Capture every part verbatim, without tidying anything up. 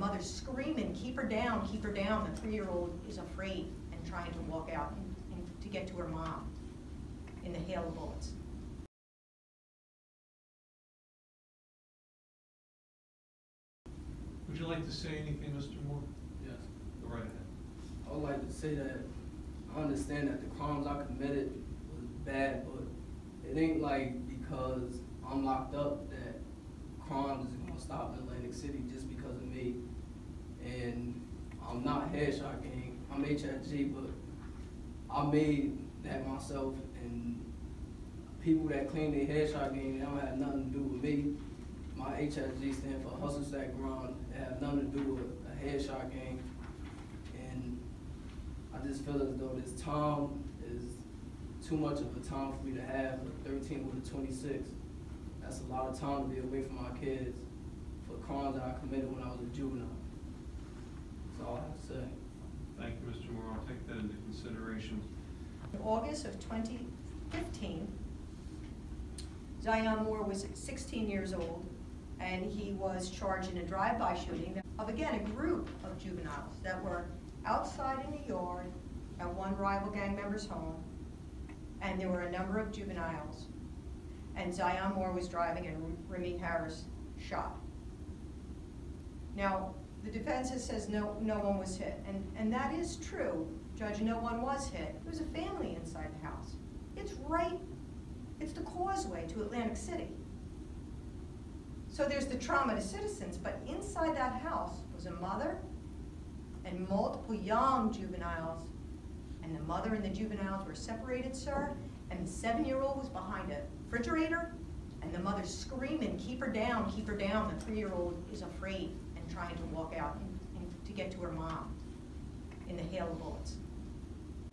mother's screaming, keep her down, keep her down. The three-year-old is afraid and trying to walk out and, and to get to her mom in the hail of bullets. Would you like to say anything, Mister Moore? Yes. Go right ahead. I would like to say that I understand that the crimes I committed was bad, but it ain't like because I'm locked up that crimes is going to stop in Atlantic City just because of me. And I'm not Headshot Gang, I'm H S G, but I made that myself, and people that claim they Headshot Gang, they don't have nothing to do with me. My H S G stands for Hustle Stack Grind. It has nothing to do with a Headshot Gang. And I just feel as though this time is too much of a time for me to have, thirteen with a twenty-six. That's a lot of time to be away from my kids for crimes that I committed when I was a juvenile. That's all I have to say. Thank you, Mister Moore. I'll take that into consideration. In August of twenty fifteen, Zion Moore was sixteen years old, and he was charged in a drive-by shooting of, again, a group of juveniles that were outside in the yard at one rival gang member's home, and there were a number of juveniles. And Zion Moore was driving and Remy Harris shot. Now, the defense says no, no one was hit, and, and that is true. Judge, no one was hit. There was a family inside the house. It's right, it's the causeway to Atlantic City. So there's the trauma to citizens, but inside that house was a mother and multiple young juveniles, and the mother and the juveniles were separated, sir, and the seven-year-old was behind it. Refrigerator, and the mother's screaming, keep her down, keep her down. The three-year-old is afraid and trying to walk out and, and to get to her mom in the hail of bullets.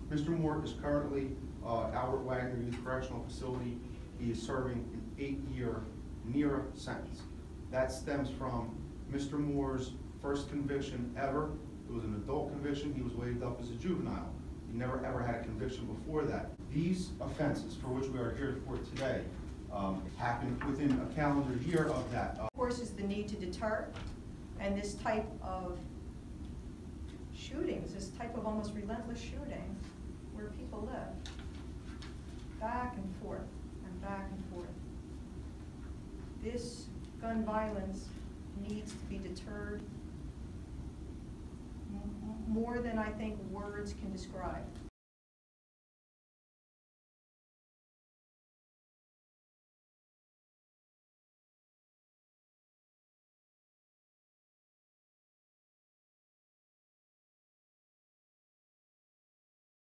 Mister Moore is currently uh, Albert Wagner Youth Correctional Facility. He is serving an eight-year NIRA sentence. That stems from Mister Moore's first conviction ever. It was an adult conviction. He was waived up as a juvenile. He never ever had a conviction before that. These offenses for which we are here for today um, happened within a calendar year of that. Of course, is the need to deter, and this type of shootings, this type of almost relentless shooting where people live, back and forth and back and forth. This gun violence needs to be deterred more than I think words can describe.